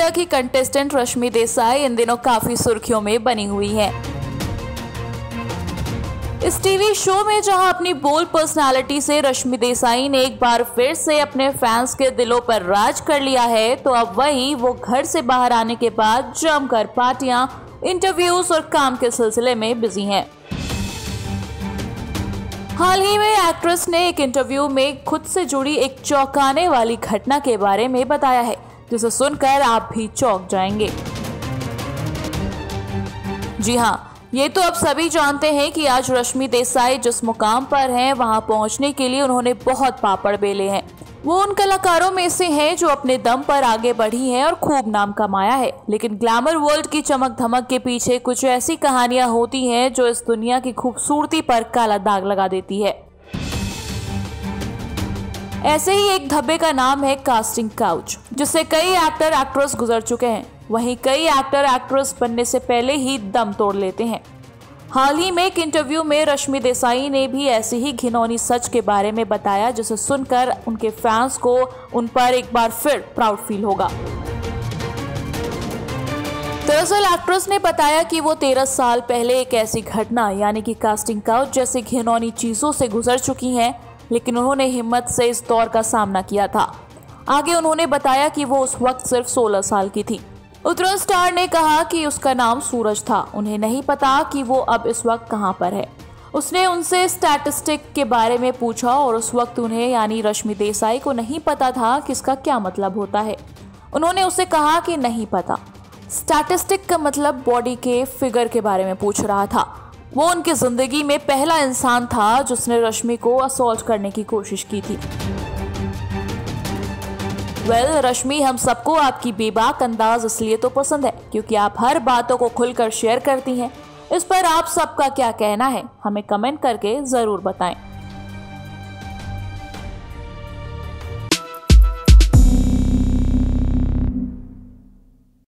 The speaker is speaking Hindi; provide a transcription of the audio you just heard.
मेरा की कंटेस्टेंट रश्मि देसाई इन दिनों काफी सुर्खियों में बनी हुई है। इस टीवी शो में जहां अपनी बोल्ड पर्सनालिटी से रश्मि देसाई ने एक बार फिर से अपने फैंस के दिलों पर राज कर लिया है, तो अब वही वो घर से बाहर आने के बाद जमकर पार्टियां, इंटरव्यूज और काम के सिलसिले में बिजी हैं। हाल ही में एक्ट्रेस ने एक इंटरव्यू में खुद से जुड़ी एक चौंकाने वाली घटना के बारे में बताया है, जिसे सुनकर आप भी चौंक जाएंगे। जी हाँ, ये तो आप सभी जानते हैं कि आज रश्मि देसाई जिस मुकाम पर हैं, वहां पहुंचने के लिए उन्होंने बहुत पापड़ बेले हैं। वो उन कलाकारों में से हैं जो अपने दम पर आगे बढ़ी हैं और खूब नाम कमाया है, लेकिन ग्लैमर वर्ल्ड की चमक धमक के पीछे कुछ ऐसी कहानियां होती हैं जो इस दुनिया की खूबसूरती पर काला दाग लगा देती है। ऐसे ही एक धब्बे का नाम है कास्टिंग काउच, जिससे कई एक्टर एक्ट्रेस गुजर चुके हैं। वहीं कई एक्टर एक्ट्रेस बनने से पहले ही दम तोड़ लेते हैं। हाल ही में एक इंटरव्यू में रश्मि देसाई ने भी ऐसी ही घिनौनी सच के बारे में बताया, जिसे सुनकर उनके फैंस को उन पर एक बार फिर प्राउड फील होगा। दरअसल एक्ट्रेस ने बताया कि वो 13 साल पहले एक ऐसी घटना यानी कि कास्टिंग काउच जैसी घिनौनी चीजों से गुजर चुकी हैं, लेकिन उन्होंने हिम्मत से इस दौर का सामना किया था। आगे उन्होंने बताया कि वो उस वक्त सिर्फ 16 साल की थी। उत्तर स्टार ने कहा कि उसका नाम सूरज था, उन्हें नहीं पता कि वो अब इस वक्त कहां पर है। उसने उनसे स्टैटिस्टिक के बारे में पूछा और उस वक्त उन्हें यानी रश्मि देसाई को नहीं पता था कि इसका क्या मतलब होता है। उन्होंने उसे कहा कि नहीं पता। स्टैटिस्टिक का मतलब बॉडी के फिगर के बारे में पूछ रहा था। वो उनकी जिंदगी में पहला इंसान था जिसने रश्मि को असॉल्ट करने की कोशिश की थी। रश्मि, हम सबको आपकी बेबाक अंदाज इसलिए तो पसंद है क्योंकि आप हर बातों को खुलकर शेयर करती हैं। इस पर आप सबका क्या कहना है, हमें कमेंट करके ज़रूर बताएं।